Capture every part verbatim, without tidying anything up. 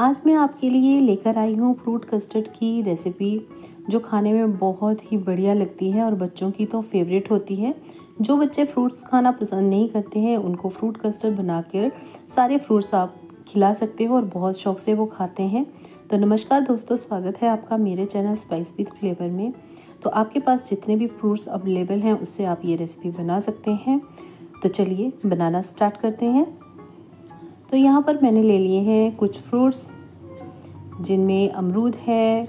आज मैं आपके लिए लेकर आई हूँ फ्रूट कस्टर्ड की रेसिपी जो खाने में बहुत ही बढ़िया लगती है और बच्चों की तो फेवरेट होती है। जो बच्चे फ्रूट्स खाना पसंद नहीं करते हैं उनको फ्रूट कस्टर्ड बनाकर सारे फ्रूट्स आप खिला सकते हो और बहुत शौक़ से वो खाते हैं। तो नमस्कार दोस्तों, स्वागत है आपका मेरे चैनल स्पाइस विद फ्लेवर में। तो आपके पास जितने भी फ्रूट्स अवेलेबल हैं उससे आप ये रेसिपी बना सकते हैं। तो चलिए बनाना स्टार्ट करते हैं। तो यहाँ पर मैंने ले लिए हैं कुछ फ्रूट्स जिनमें अमरूद है,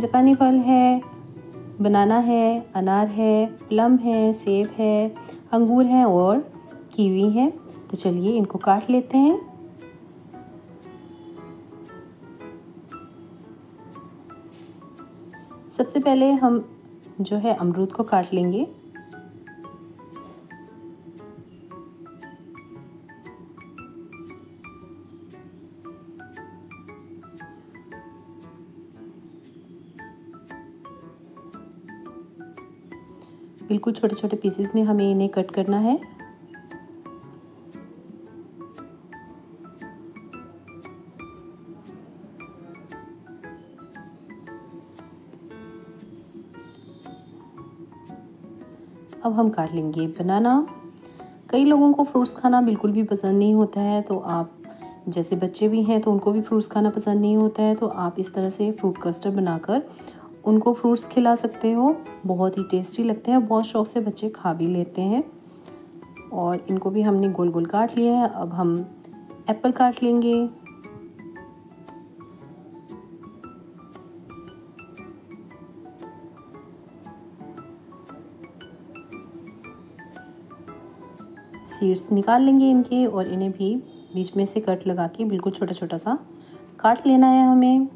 जापानी फल है, बनाना है, अनार है, प्लम है, सेब है, अंगूर है और कीवी है। तो चलिए इनको काट लेते हैं। सबसे पहले हम जो है अमरूद को काट लेंगे। बिल्कुल छोटे छोटे पीसेस में हमें इन्हें कट करना है। अब हम काट लेंगे बनाना। कई लोगों को फ्रूट्स खाना बिल्कुल भी पसंद नहीं होता है, तो आप जैसे बच्चे भी हैं तो उनको भी फ्रूट्स खाना पसंद नहीं होता है, तो आप इस तरह से फ्रूट कस्टर्ड बनाकर उनको फ्रूट्स खिला सकते हो। बहुत ही टेस्टी लगते हैं, बहुत शौक़ से बच्चे खा भी लेते हैं। और इनको भी हमने गोल गोल काट लिया है। अब हम एप्पल काट लेंगे। सीड्स निकाल लेंगे इनके और इन्हें भी बीच में से कट लगा के बिल्कुल छोटा छोटा सा काट लेना है हमें।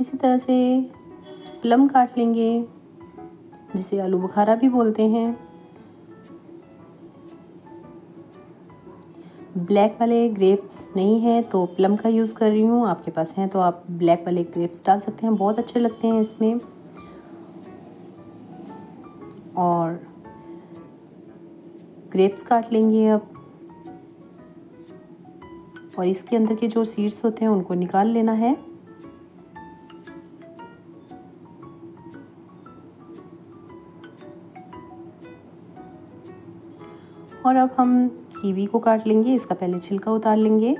इसी तरह से प्लम काट लेंगे जिसे आलू बुखारा भी बोलते हैं। ब्लैक वाले ग्रेप्स नहीं है तो प्लम का यूज़ कर रही हूँ, आपके पास हैं तो आप ब्लैक वाले ग्रेप्स डाल सकते हैं, बहुत अच्छे लगते हैं इसमें। और ग्रेप्स काट लेंगे अब, और इसके अंदर के जो सीड्स होते हैं उनको निकाल लेना है। और अब हम कीवी को काट लेंगे। इसका पहले छिलका उतार लेंगे।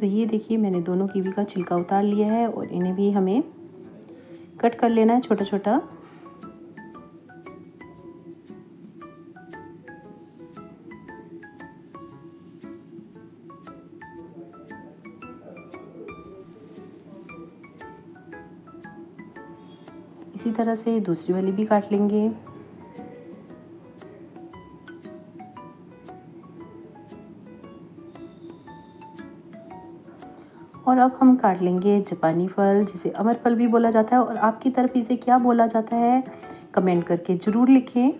तो ये देखिए मैंने दोनों कीवी का छिलका उतार लिया है और इन्हें भी हमें कट कर लेना है छोटा छोटा। इसी तरह से दूसरी वाली भी काट लेंगे। और अब हम काट लेंगे जापानी फल जिसे अमर फल भी बोला जाता है, और आपकी तरफ इसे क्या बोला जाता है कमेंट करके ज़रूर लिखें।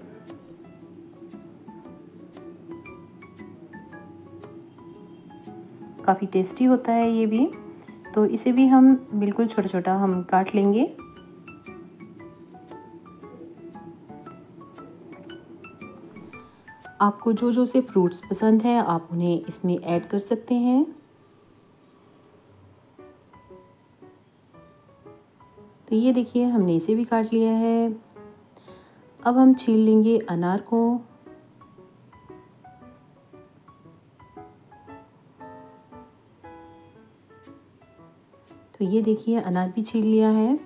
काफ़ी टेस्टी होता है ये भी, तो इसे भी हम बिल्कुल छोटा छोटा हम काट लेंगे। आपको जो जो से फ्रूट्स पसंद हैं आप उन्हें इसमें ऐड कर सकते हैं। तो ये देखिए हमने इसे भी काट लिया है। अब हम छील लेंगे अनार को। तो ये देखिए अनार भी छील लिया है।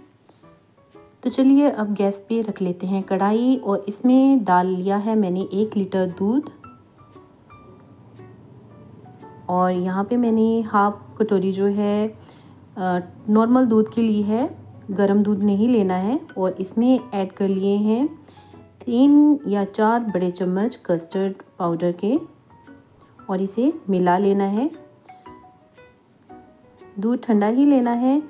तो चलिए अब गैस पे रख लेते हैं कढ़ाई, और इसमें डाल लिया है मैंने एक लीटर दूध, और यहाँ पे मैंने हाफ कटोरी जो है नॉर्मल दूध की ली है, गरम दूध नहीं लेना है। और इसमें ऐड कर लिए हैं तीन या चार बड़े चम्मच कस्टर्ड पाउडर के, और इसे मिला लेना है। दूध ठंडा ही लेना है,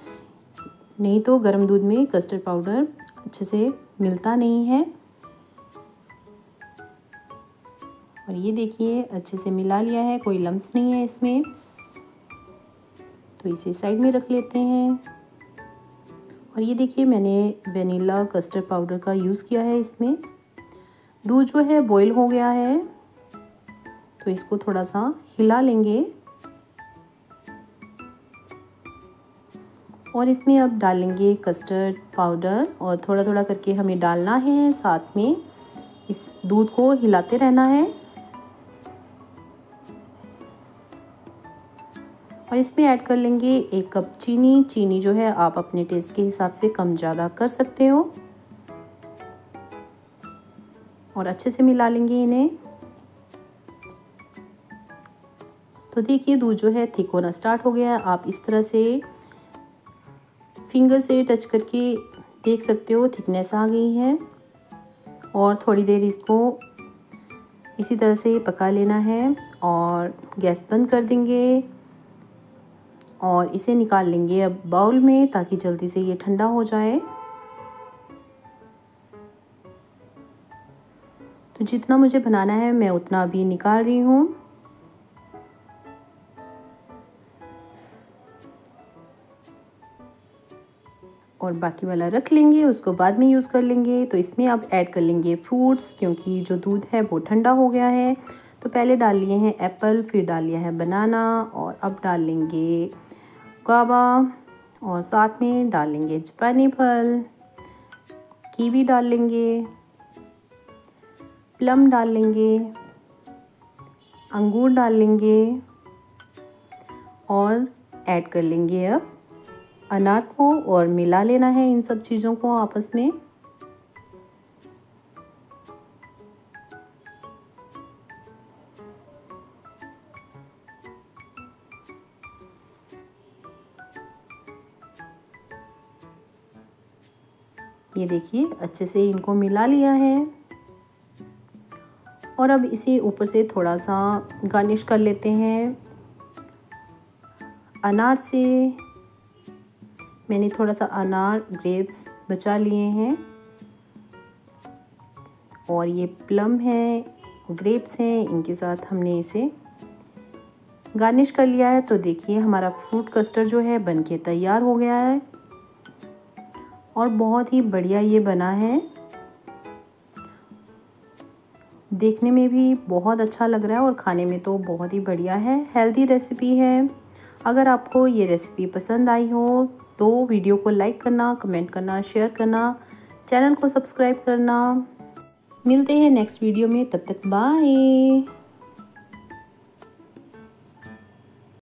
नहीं तो गर्म दूध में कस्टर्ड पाउडर अच्छे से मिलता नहीं है। और ये देखिए अच्छे से मिला लिया है, कोई लम्स नहीं है इसमें। तो तो इसे साइड में रख लेते हैं। और ये देखिए मैंने वेनिला कस्टर्ड पाउडर का यूज़ किया है। इसमें दूध जो है बॉईल हो गया है, तो इसको थोड़ा सा हिला लेंगे। और इसमें अब डालेंगे कस्टर्ड पाउडर, और थोड़ा थोड़ा करके हमें डालना है। साथ में इस दूध को हिलाते रहना है। और इसमें ऐड कर लेंगे एक कप चीनी। चीनी जो है आप अपने टेस्ट के हिसाब से कम ज़्यादा कर सकते हो। और अच्छे से मिला लेंगे इन्हें। तो देखिए दूध जो है थिक होना स्टार्ट हो गया है। आप इस तरह से फिंगर से टच करके देख सकते हो थिकनेस आ गई है। और थोड़ी देर इसको इसी तरह से पका लेना है। और गैस बंद कर देंगे और इसे निकाल लेंगे अब बाउल में, ताकि जल्दी से ये ठंडा हो जाए। तो जितना मुझे बनाना है मैं उतना अभी निकाल रही हूँ। और बाकी वाला रख लेंगे, उसको बाद में यूज़ कर लेंगे। तो इसमें आप ऐड कर लेंगे फ्रूट्स, क्योंकि जो दूध है वो ठंडा हो गया है। तो पहले डाल लिए हैं एप्पल, फिर डाल लिया है बनाना, और अब डाल लेंगे गावा, और साथ में डाल लेंगे जापानी फल, कीवी डाल लेंगे, प्लम डाल लेंगे, अंगूर डाल लेंगे, और ऐड कर लेंगे अब अनार को। और मिला लेना है इन सब चीज़ों को आपस में। ये देखिए अच्छे से इनको मिला लिया है। और अब इसे ऊपर से थोड़ा सा गार्निश कर लेते हैं अनार से। मैंने थोड़ा सा अनार ग्रेप्स बचा लिए हैं, और ये प्लम है, ग्रेप्स हैं, इनके साथ हमने इसे गार्निश कर लिया है। तो देखिए हमारा फ्रूट कस्टर्ड जो है बनके तैयार हो गया है। और बहुत ही बढ़िया ये बना है, देखने में भी बहुत अच्छा लग रहा है और खाने में तो बहुत ही बढ़िया है। हेल्दी रेसिपी है। अगर आपको ये रेसिपी पसंद आई हो तो वीडियो को लाइक करना, कमेंट करना, शेयर करना, चैनल को सब्सक्राइब करना। मिलते हैं नेक्स्ट वीडियो में, तब तक बाय।